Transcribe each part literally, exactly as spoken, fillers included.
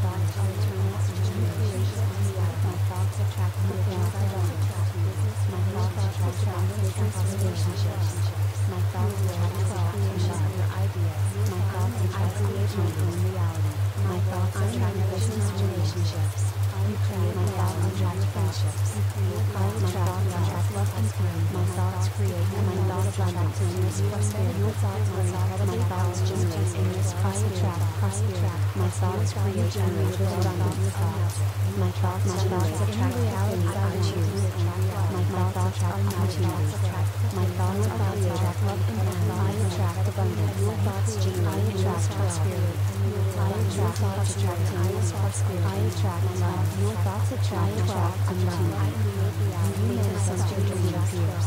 thoughts are eternal, and new creations in the light. My thoughts attract the things I want. My thoughts attract business relationships. My thoughts attract thought and other ideas. My thoughts attract my own reality. My thoughts attract business relationships. You create my thoughts attract friendships. I attract love and pain. My thoughts create and my thoughts attract endless prosperity. My thoughts generate endless prosperity. My thoughts create unlimited abundance. My thoughts attract reality I choose. My thoughts are my choice. My thoughts attract love and pain. I attract abundance. Your thoughts generate endless prosperity. I attract thoughts attract endless prosperity. I attract love. Your thoughts attract love and pain. You manifest your dream appears.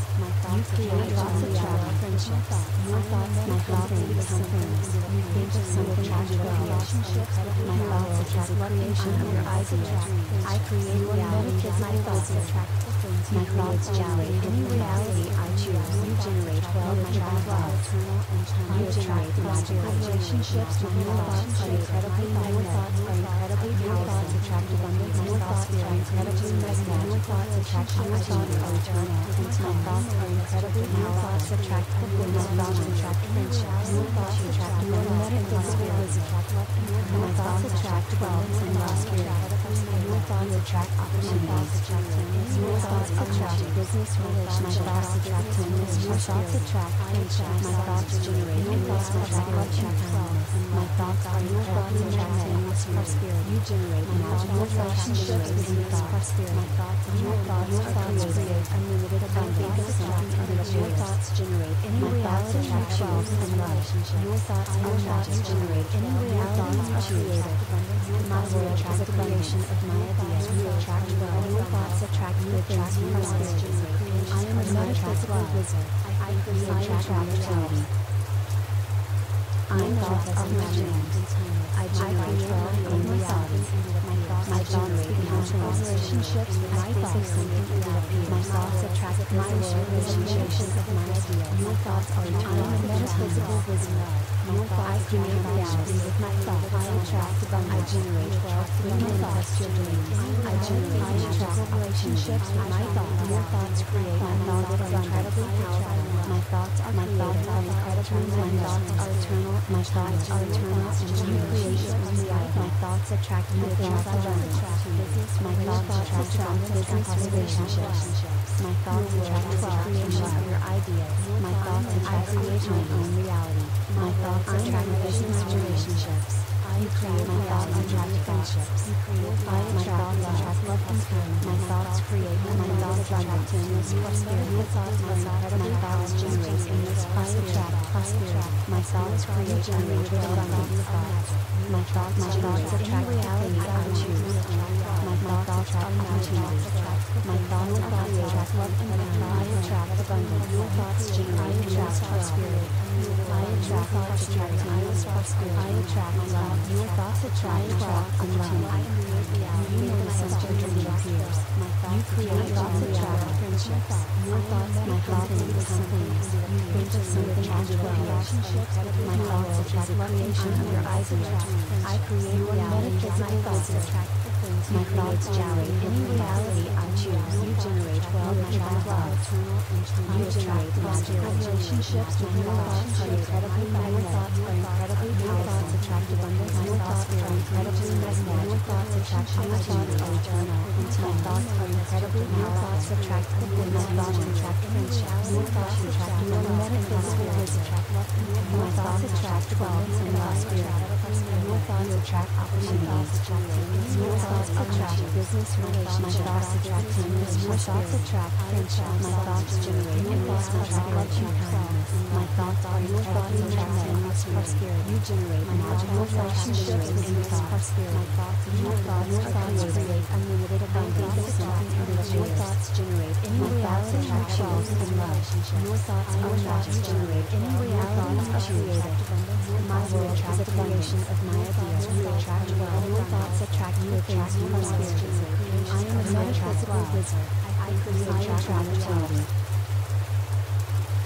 You create thoughts attract friendships. Your thoughts make something become things. You think of something and you create. My thoughts attract creation of your ideas. I create reality because my thoughts attract the things. My thoughts generate any reality I choose. You generate well my thoughts. You attract positive relationships. My thoughts are incredibly I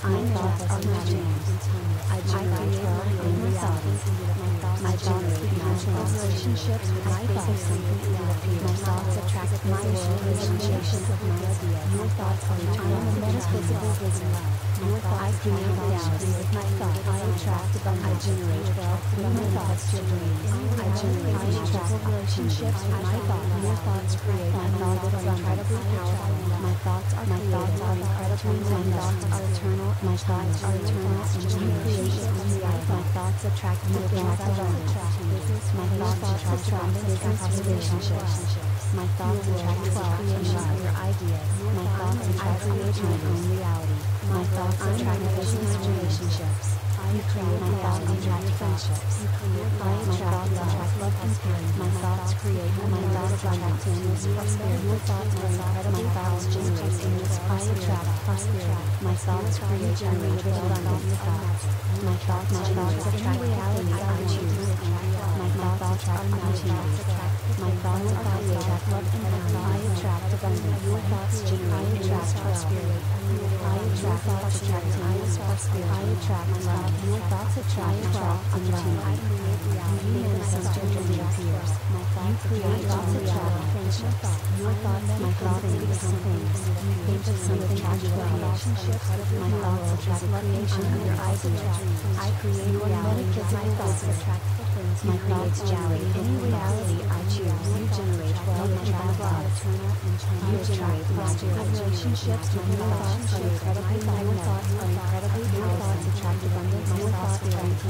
My thoughts are my dreams. I generate my own realities. My thoughts become close relationships with my thoughts. My thoughts attract my world relationships. Your thoughts are my own metaphysical wisdom. Your thoughts create reality with my thoughts. I attract I generate wealth through my thoughts. I generate relationships with my thoughts. Your thoughts create my thoughts are incredibly powerful. My thoughts are my thoughts are incredibly my thoughts are eternal. My thoughts are eternal and new creations. My thoughts attract new things I love. My thoughts attract business relationships. My thoughts attract creation of your ideas. My thoughts attract creation of my own reality. My thoughts attract business relationships. You create my thoughts attract friendships. My thoughts attract love and spirit. My thoughts create my thoughts attract endless prosperity. Your thoughts are incredible. My thoughts generate endless prosperity. My thoughts create generated abundance. My thoughts attract reality I choose. My thoughts are my choice. My thoughts are created love and I attract abundance. Your thoughts generate endless prosperity. I attract thoughts attract endless prosperity. I attract love. Your thoughts attract wealth and love. You manifest your dreams appears. You create thoughts attract friendships. Your thoughts make things become things. Think of something as your relationships. My thoughts attract creation of your ideas. I create your metaphysical thoughts attract the things. My thoughts generate any reality I choose. You generate wealth and love. You generate relationships with your thoughts are incredibly magnetic. My thoughts are incredibly magnetic. Your thoughts attract your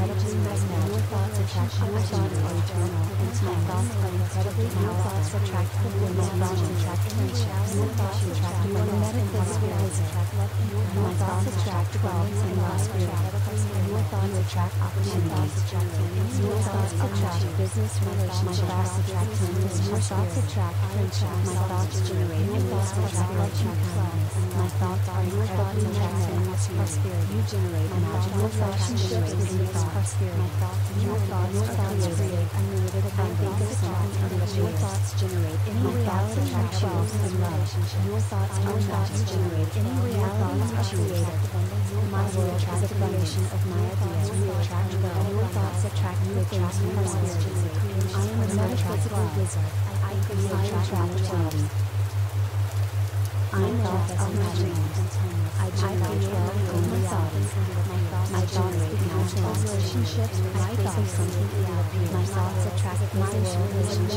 thoughts are eternal. My thoughts are incredibly powerful. Your thoughts attract the world. My thoughts attract friendships. Your thoughts attract your metaphysical wisdom. My thoughts attract wealth and prosperity. Your thoughts attract opportunities. Your thoughts attract business relationships. My thoughts attract business. Your thoughts attract friendships. My thoughts generate endless prosperity. My thoughts are incredibly magnetic. You generate and my thoughts create unlimited abundance. Your thoughts generate any reality I choose and love. Your thoughts are thoughts generate any reality I create. My will attract the creation of my ideas. You attract wealth. Your thoughts attract you attract prosperity. I am a metaphysical wizard. I attract reality. My thoughts are my dreams. I generate wealth and reality. My thoughts become relationships with my thoughts. My thoughts attract my relationships with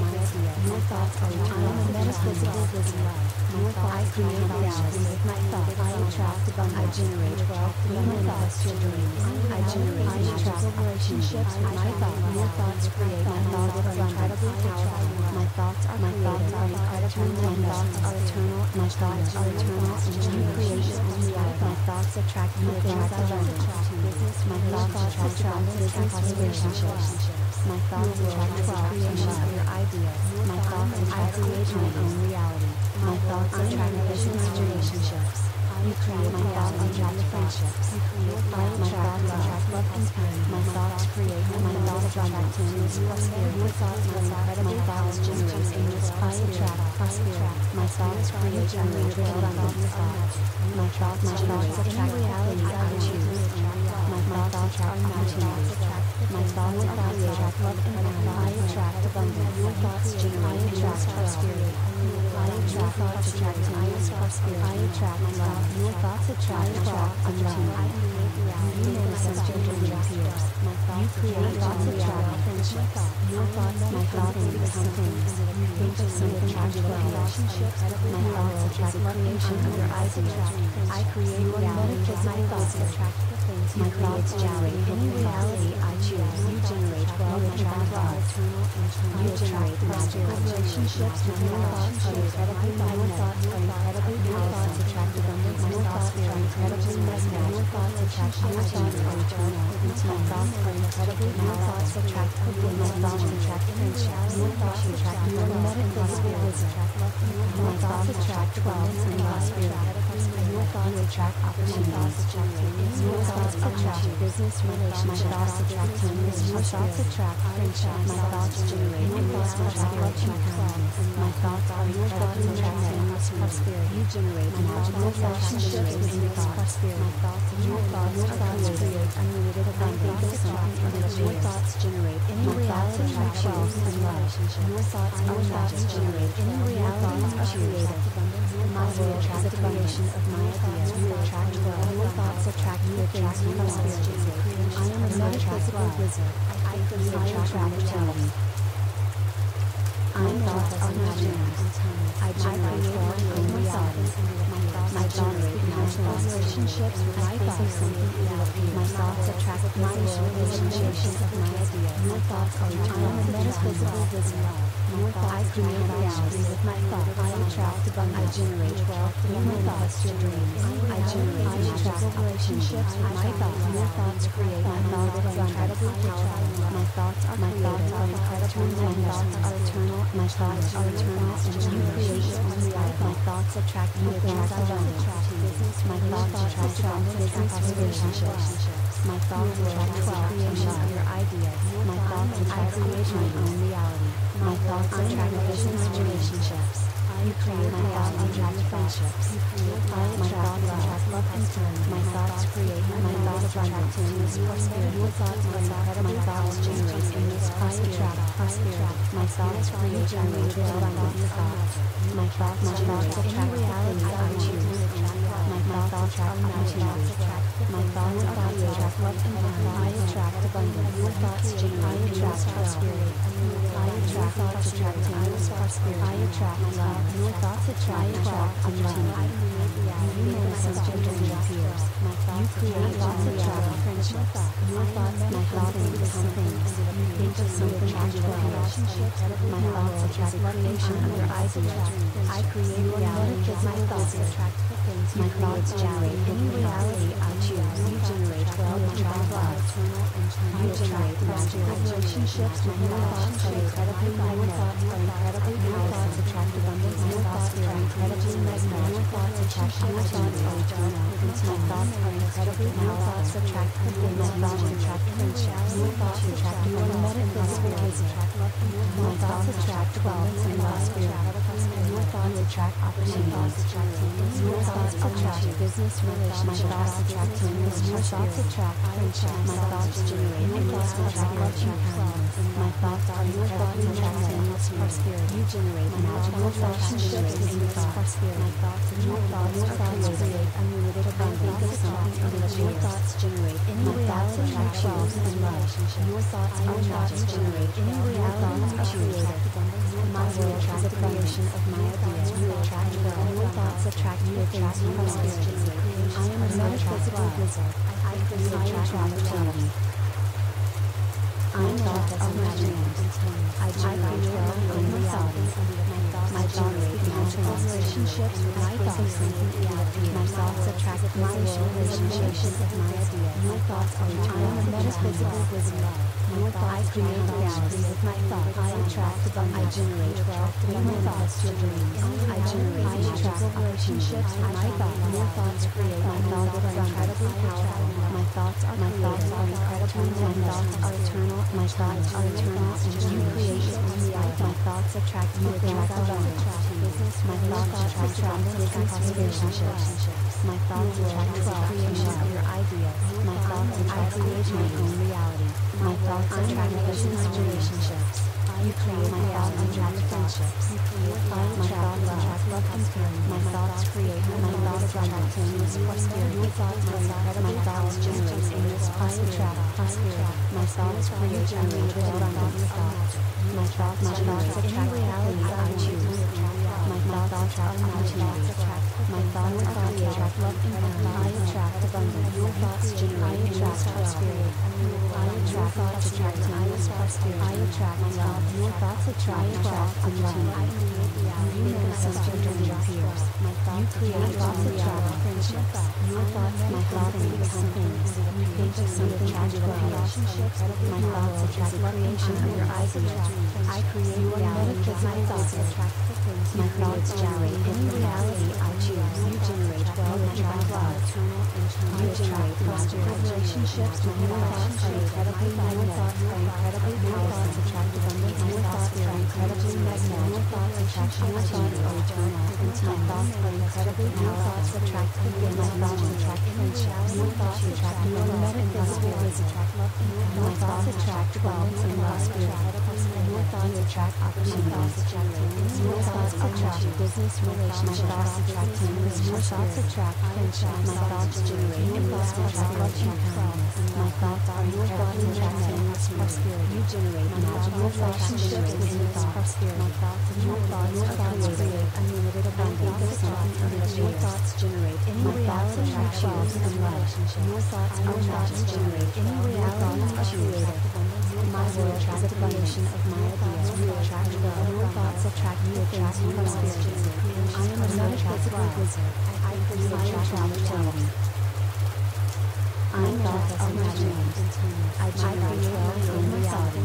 my ideas. Your thoughts are eternal and metaphysical wisdom. Your thoughts create reality with my thoughts. I attract abundance. I generate wealth through my thoughts. I generate attract relationships with my thoughts. Your thoughts create my thoughts are incredibly powerful. My thoughts are my thoughts are eternal. My thoughts are eternal. My thoughts are eternal and new creations. My thoughts attract new things. My thoughts attract business relationships. My thoughts attract creation of your ideas. My thoughts attract creation of my own reality. My thoughts attract business relationships. You create my thoughts attract friendships. My thoughts attract love and spirit. My thoughts create my thoughts attract endless prosperity. Your thoughts attract my thoughts generate endless prosperity. My thoughts create unlimited abundance. My thoughts attract reality I choose. My thoughts attract my dreams. My thoughts attract love and I attract abundance. Your thoughts generate endless prosperity. I attract thoughts attract endless prosperity. I attract my love. Your thoughts attract wealth and love. You manifest your dreams appears. You create thoughts attract friendships. Your thoughts my thoughts become things. You think of something as your relationships. My thoughts attract creation of your ideas. I create reality as my thoughts attract the things. My thoughts generate any reality I choose. You generate wealth and thoughts. You generate prosperous relationships with your thoughts are incredibly magnetic. Your thoughts attract abundance. Your thoughts are incredibly magnetic. Your thoughts attract your thoughts are eternal. My thoughts are incredibly magnetic. Your thoughts attract people. My thoughts attract friendships. Your thoughts attract your metaphysical wisdom. My thoughts attract wealth and prosperity. Your thoughts attract opportunities. Your thoughts attract business relationships. My thoughts attract friendships. My thoughts attract friendships. My thoughts generate endless thoughts are what you call. My thoughts are your thoughts and attract prosperity. You generate and all your relationships with your thoughts. My thoughts and your thoughts are creative, unlimited, unbiased thoughts and your thoughts generate any reality you choose and love. Your thoughts are thoughts generate any reality you choose. My world is a creation of my ideas. You attract well. Your thoughts attract you things you prosperity. I am a metaphysical wizard. I attract reality. My thoughts are my dreams. I generate my own reality. My thoughts ignite relationships with my thoughts. My thoughts attract my relationships with my ideas. Your thoughts are your own metaphysical wisdom. Your thoughts create reality with my thoughts. I attract abundance. I generate wealth through my thoughts to dreams. I generate and attract relationships with my thoughts. Your thoughts create my thoughts are incredibly powerful. My thoughts are my thoughts are incredible. My thoughts are eternal. My thoughts are eternal and you create reality. My thoughts attract you attract business. My thoughts attract business relationships. My thoughts attract creation of your ideas. My thoughts attract creation of my own reality. My thoughts attract business relationships. You create my thoughts attract friendships. My thoughts attract love and time. My thoughts create my thoughts attract endless prosperity. Your thoughts are my thoughts generate endless prosperity. My thoughts create unlimited abundance. My thoughts attract reality I choose. My thoughts attract I choose. My thoughts attract love and time. I attract abundance. Your thoughts generate endless prosperity. I attract thoughts attract endless prosperity. I attract love. Your thoughts attract attract opportunity. You manifest your dreams and fears. You create thoughts attract friendships. Your thoughts my thoughts become things. You think of something and you relationships. My thoughts attract creation of your ideas. I create reality because my thoughts attract the things. My thoughts generate any reality I choose. You generate well attract love. You generate magical relationships. My thoughts are incredibly magnetic. Your thoughts attract abundance. Your thoughts are incredibly magnetic. Your thoughts attract your thoughts are eternal. My thoughts are incredibly your thoughts attract the things. My thoughts attract friendships. Your thoughts attract your metaphysical wisdom. My thoughts attract abundance and prosperity. Your thoughts attract opportunities. Your thoughts attract business relationships. My thoughts attract endless friendships. My thoughts generate endless prosperity. My thoughts are your thoughts attract endless prosperity. You generate magical relationships with endless prosperity. My thoughts and your thoughts are creative, unlimited abundance. Your thoughts generate any reality you choose and love. Your thoughts are thoughts generate any reality you choose. My world is a creation of my ideas. You attract well. Your thoughts attract you attract prosperity. I am a metaphysical wizard. I attract reality. I am thoughts are my dreams. I generate well in reality. My thoughts attract relationships with my thoughts. My thoughts attract my relationships with my ideas. Your thoughts are I am a metaphysical wizard. Your thoughts create reality with my thoughts. I attract abundance. I generate wealth through my thoughts to dreams. I generate I attract relationships with my thoughts. Your thoughts create my thoughts are incredibly powerful. My thoughts are my thoughts are incredible. My thoughts are eternal. My thoughts are eternal. You create reality. My thoughts attract you attract abundance. My thoughts attract abundance and prosperity. My thoughts attract the creation of your ideas. My thoughts attract my own reality. My thoughts attract business relationships. You create my thoughts attract friendships. My thoughts attract love and spirit. My thoughts create my thoughts attract endless prosperity. Your thoughts are incredible. My thoughts generate endless prosperity. My thoughts create unlimited abundance. My thoughts attract reality I choose. My thoughts are my thoughts. My thoughts are creative, love and I attract abundance. Your thoughts generate endless prosperity. I attract thoughts attract endless prosperity. I attract love. Your thoughts attract wealth and love. You manifest your dreams and fears. You create thoughts attract friendships. Your thoughts my thoughts become things. You think of something and you relationships. My thoughts attract creation of your ideas. I create reality because my thoughts attract the things. My thoughts generate any reality I choose. You generate well and attract love. You generate prosperous relationships with your thoughts are incredibly magnetic. Your thoughts attract abundance. Your thoughts are incredibly watching my thoughts on journal, and my thoughts are incredibly how thoughts attract people, my thoughts attract friendships, my thoughts attract love and love spirits, my thoughts attract wellness and love spirits, my thoughts attract opportunities, my thoughts attract business relationships, my thoughts attract members, my thoughts attract friendships, my thoughts generate and love spirits, my thoughts are incredibly attracting love spirits, you generate magical relationships with your thoughts, my thoughts and your thoughts are creative, unlimited abundance of thoughts, your thoughts generate any reality of shows and life, your thoughts are thoughts generate any reality of creative, my world is a combination of my ideas, you attract love, your thoughts attract you, attract you from spirits, I am not a physical wizard, I create attract my thoughts are imagined. I generate my own reality.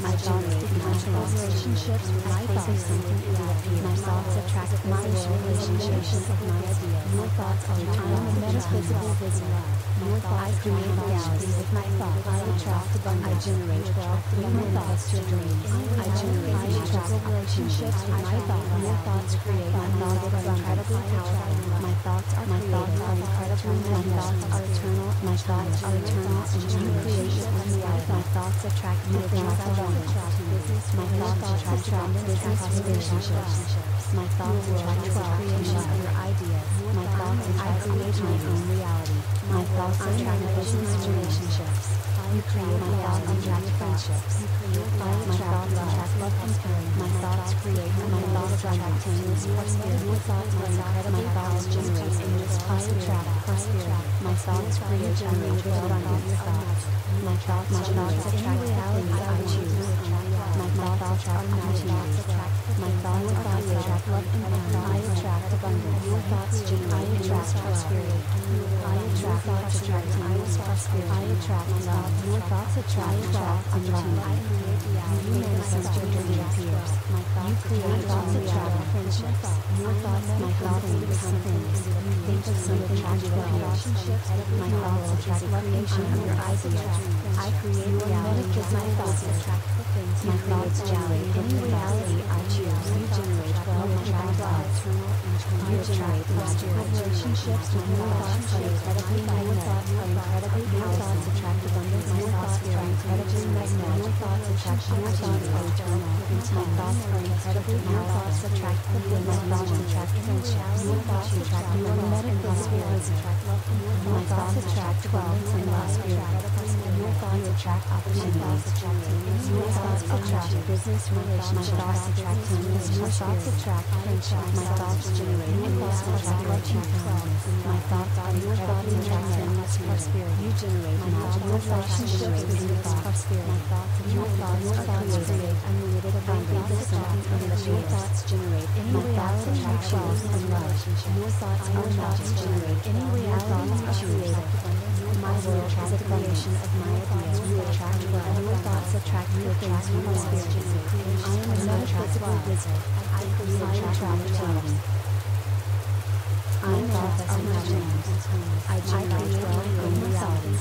My thoughts ignite relationships. I face something in my field. My thoughts attract my relationships. Your thoughts are eternal metaphysical wisdom. My thoughts create realities with my thoughts. I attract abundance. I generate wealth through my thoughts to dreams. I generate magical relationships with my thoughts. My thoughts create my thoughts are incredibly powerful. My thoughts are my thoughts are incredibly my thoughts are eternal. My thoughts are eternal and you create your own life. My thoughts attract new things I want. My thoughts attract business relationships. My thoughts attract the creation of your ideas. My thoughts I create my own reality. My thoughts attract business relationships. You create my thoughts attract friendships. My thoughts attract love and caring. My thoughts create my thoughts are continuous prosperity. My thoughts are incredibly thoughts generate and inspire attract prosperity. My thoughts create your thoughts. My thoughts are not attract reality I choose. My thoughts are not attract. My thoughts are attract love and I attract abundance. Your thoughts generate attract prosperity. I attract thoughts attracting prosperity. I attract love. Your thoughts attract wealth and love. You manifest your dream appears. You create thoughts attract friendships. Your thoughts my thoughts become things. You think of something and you relationships. My thoughts I attract creation of your ideas. I create reality because my thoughts attract the things you create generate any reality I choose. You generate well attract thoughts. You generate material relationships with your thoughts are incredibly magnetic. Your thoughts attract abundance. My thoughts are incredibly magnetic. Your thoughts attract your thoughts are eternal. My thoughts are incredibly your thoughts attract the things my thoughts attract friendships. Your thoughts attract your medical spirits. My thoughts attract attract wealth and love spirit. Your thoughts attract opportunities. Your thoughts attract business relationships. My thoughts attract happiness. My thoughts attract friendship. My thoughts generate and love prosperity. My thoughts are your thoughts attract endless prosperity. You generate my thoughts. Your thoughts generate endless prosperity. My thoughts and your thoughts are created unlimited abundance. Your thoughts generate any reality you choose and love. Your thoughts are thoughts generate any reality you create. My world is a creation of my ideas. You attract well. Your thoughts attract the things you experience. I am not a physical wizard. I attract opportunity. My thoughts are my dreams. I create my own reality.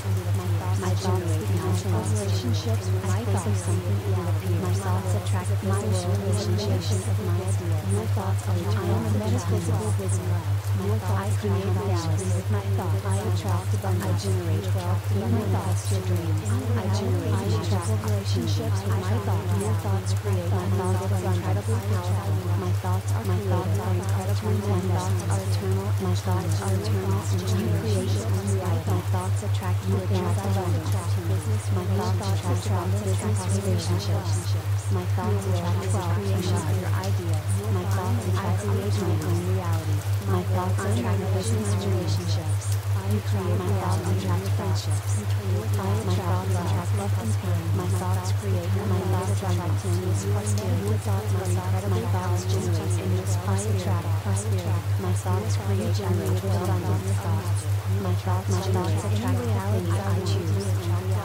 My thoughts become relationships. I face something in the future. My thoughts attract my relationships. Your thoughts are I am a metaphysical wizard. Your thoughts I create realities with my thoughts. I attract abundance. I generate wealth through my thoughts to dreams. I generate magical relationships with my thoughts. Your thoughts create my thoughts are incredibly powerful. My thoughts are my thoughts are incredible. My thoughts are eternal. My thoughts are eternal. You create your own life. My thoughts attract you attract abundance. My thoughts attract business relationships. My thoughts attract the creation of your ideas. My thoughts I create my own reality. My thoughts I attract business relationships. You create my thoughts attract friendships. I attract love and caring. My thoughts create my thoughts are continuous prosperity. Your thoughts are incredible. My thoughts generate endless prosperity. My thoughts create unlimited abundance. My thoughts my thoughts attract reality I choose.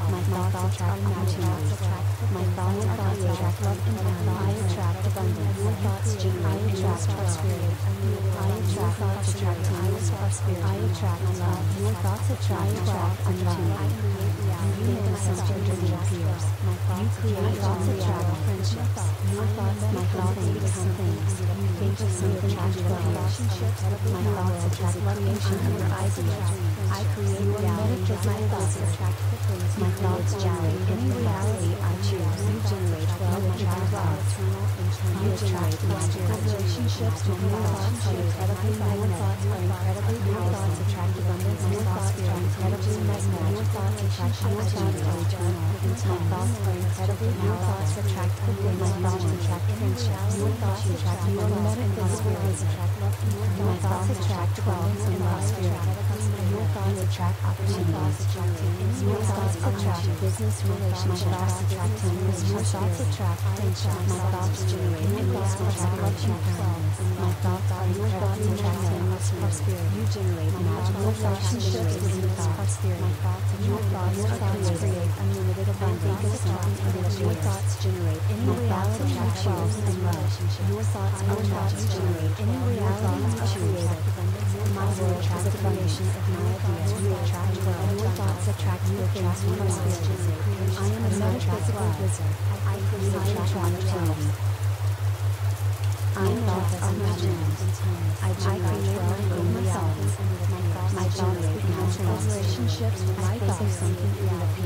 My thoughts are continuous. My thoughts are attract love and caring. I attract abundance. Your thoughts generate endless prosperity. I attract thoughts attract endless prosperity. I attract love. Your thoughts attract wealth and love. I create reality. You manifest your dream appears. You create thoughts attract friendships. Your thoughts my thoughts become things. agency attract relationships. My thoughts attract location under eyes attract. I create reality as my thoughts attract. My thoughts generate any reality I choose. You generate well my thoughts. You attract magical relationships with my thoughts are incredibly magnetic. Your thoughts attract abundance. Your thoughts are incredibly magnetic. Your thoughts attract attitudes are eternal. My thoughts are incredibly magnetic. Your thoughts attract goodwill. My thoughts attract friendships. Your thoughts attract your love and love spirits. My thoughts attract problems and love spirits. Your thoughts attract opportunities. Your thoughts attract business relationships. My thoughts attract happiness. Your thoughts attract friendships. My thoughts generate and thoughts attract love. My thoughts are your thoughts attract happiness. You generate magical relationships with your thoughts. Your thoughts create unlimited abundance. Your thoughts generate any reality you choose and love. Your thoughts are thoughts generate any reality you choose. My world attracts the foundation of my ideas. You attract well. Your thoughts attract your things you experience. I am a metaphysical wizard. I attract opportunity. I am thoughts are my dreams. I create my own reality. My thoughts become relationships with my thoughts.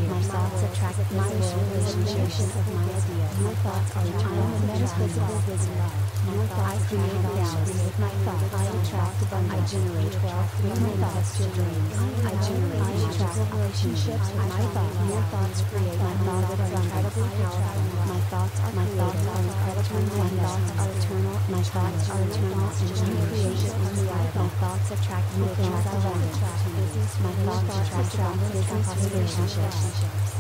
My thoughts attract my relationships with my ideas. My thoughts are eternal and metaphysical wizard. Your thoughts I create reality. My thoughts I attract abundance. I generate wealth through my thoughts to dreams. I generate I attract relationships with my thoughts. Your thoughts create my thoughts are incredibly powerful. My thoughts are my thoughts are incredible. My thoughts are eternal. My thoughts are eternal. You create reality. My thoughts attract you attract abundance. My thoughts attract abundance and relationships.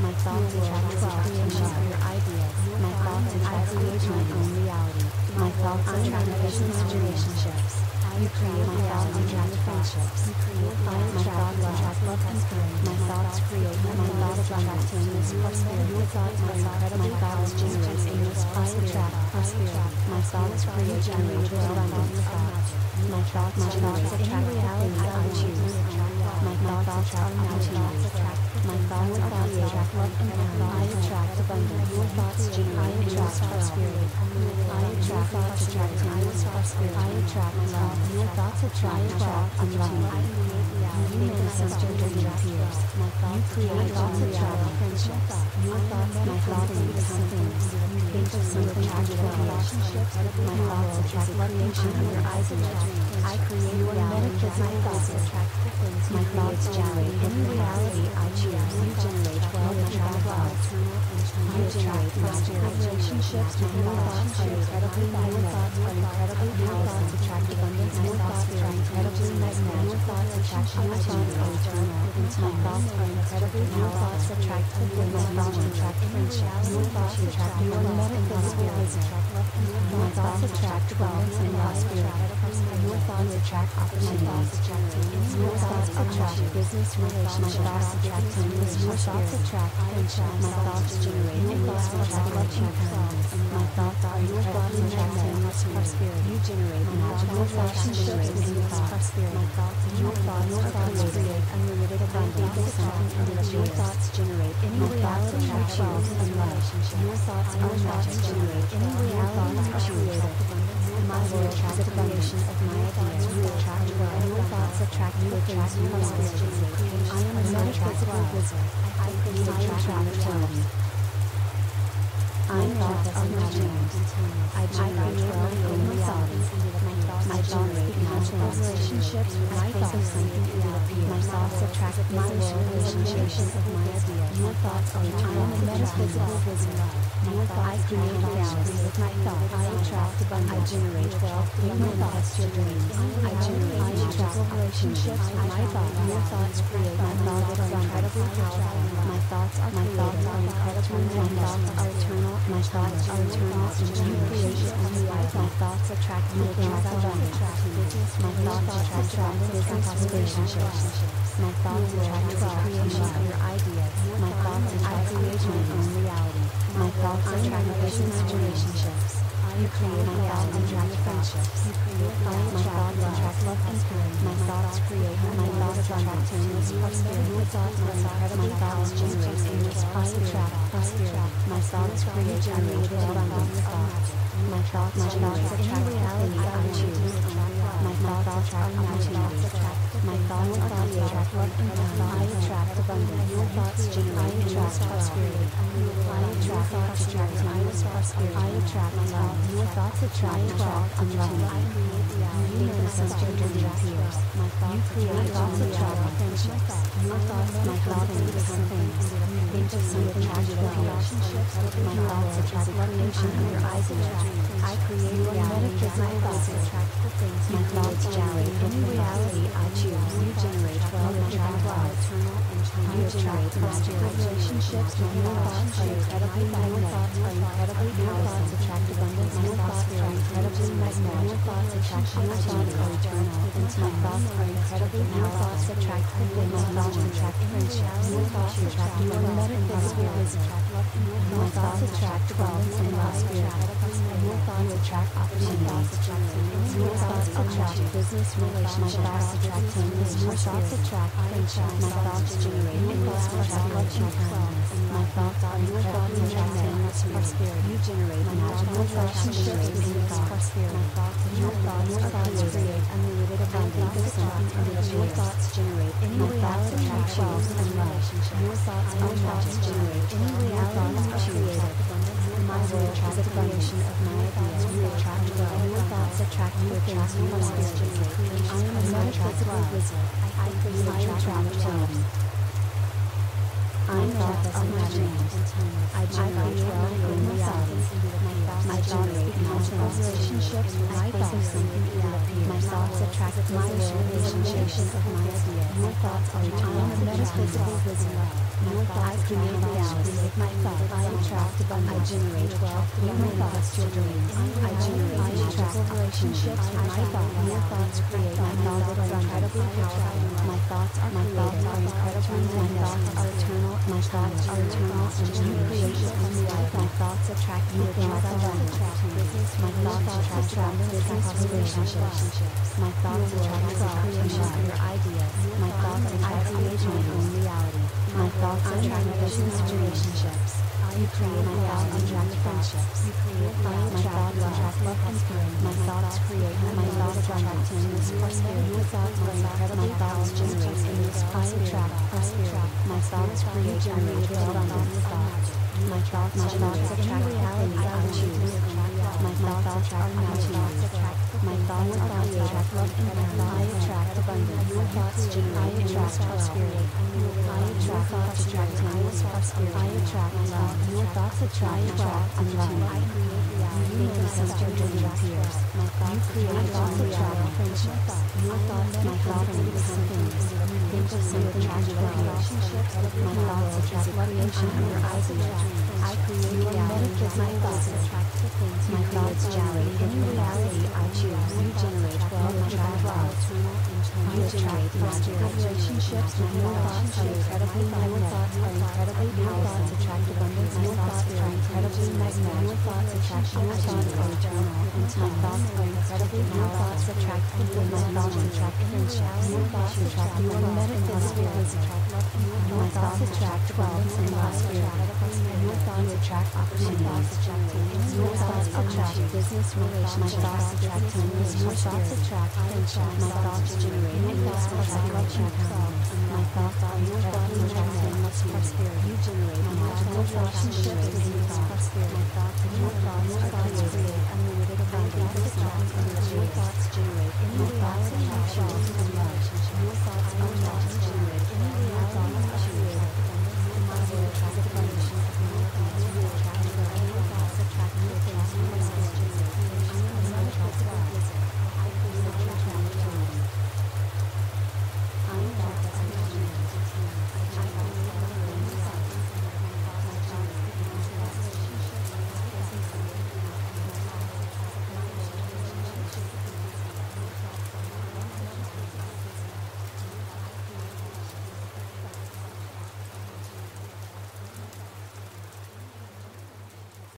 My thoughts attract creation of your ideas. My thoughts and I create my own reality. My thoughts attract business relationships. You create my thoughts attract friendships. My thoughts attract love and spirit. My thoughts create my thoughts attract endless prosperity. Your thoughts are incredibly thoughts generate endless prosperity. My thoughts create generate abundance. My thoughts my thoughts attract reality I choose. My thoughts are mountains. My thoughts are attract love and I attract abundance. Your thoughts generate attract prosperity. I attract thoughts attract endless prosperity. I attract love. Your thoughts attract wealth and love. You manifest your dream appears. You create thoughts attract friendships. Your thoughts my thoughts become things. You think of something attract relationships. My thoughts attract creation of your eyes and I create reality as my thoughts attract things. My thoughts generate any reality I choose. You generate well and attract love. You generate prosperity relationships. Your thoughts are incredibly magnetic. Your thoughts are incredibly powerful. Your thoughts are incredibly magnetic. Your thoughts attract your thoughts are eternal. My thoughts are incredibly powerful. Your thoughts attract people. My thoughts attract friendships. Your thoughts attract your love and love spirits. My thoughts attract wealth and love spirit. Your thoughts attract opportunities. Your thoughts attract business relationships. My thoughts attract my thoughts attract friendship. My thoughts generate and thoughts attract love and happiness. My thoughts are your thoughts attracting endless prosperity. You generate magical relationships with endless prosperity. My thoughts and your thoughts are created unlimited abundance. Your thoughts generate any reality you choose and love. Your thoughts are thoughts generate any reality you choose. My world has a foundation of my ideas. You attract well. Your thoughts attract the things you love. I am a metaphysical wizard. I attract opportunity. I am thoughts are my dreams. I generate well in reality. My thoughts become relationships with my thoughts. My thoughts attract my relationships with my ideas. Your thoughts are eternal and metaphysical wizard. Your thoughts create reality with my thoughts. I attract abundance. I generate wealth through my thoughts to dreams. I generate magical relationships with my thoughts. Your thoughts create my thoughts are incredibly powerful. My thoughts are my thoughts are incredible. My thoughts are eternal. My thoughts are eternal. You create new life. My thoughts attract new things. My thoughts attract business relationships. My thoughts attract creation of your ideas. My thoughts and I create my own reality. My thoughts attract business relationships. You create my thoughts attract friendships. My thoughts attract love and spirit. My thoughts create my thoughts attract endless prosperity. Your thoughts are incredible. My thoughts generate endless prosperity. My thoughts create unlimited abundance. My thoughts attract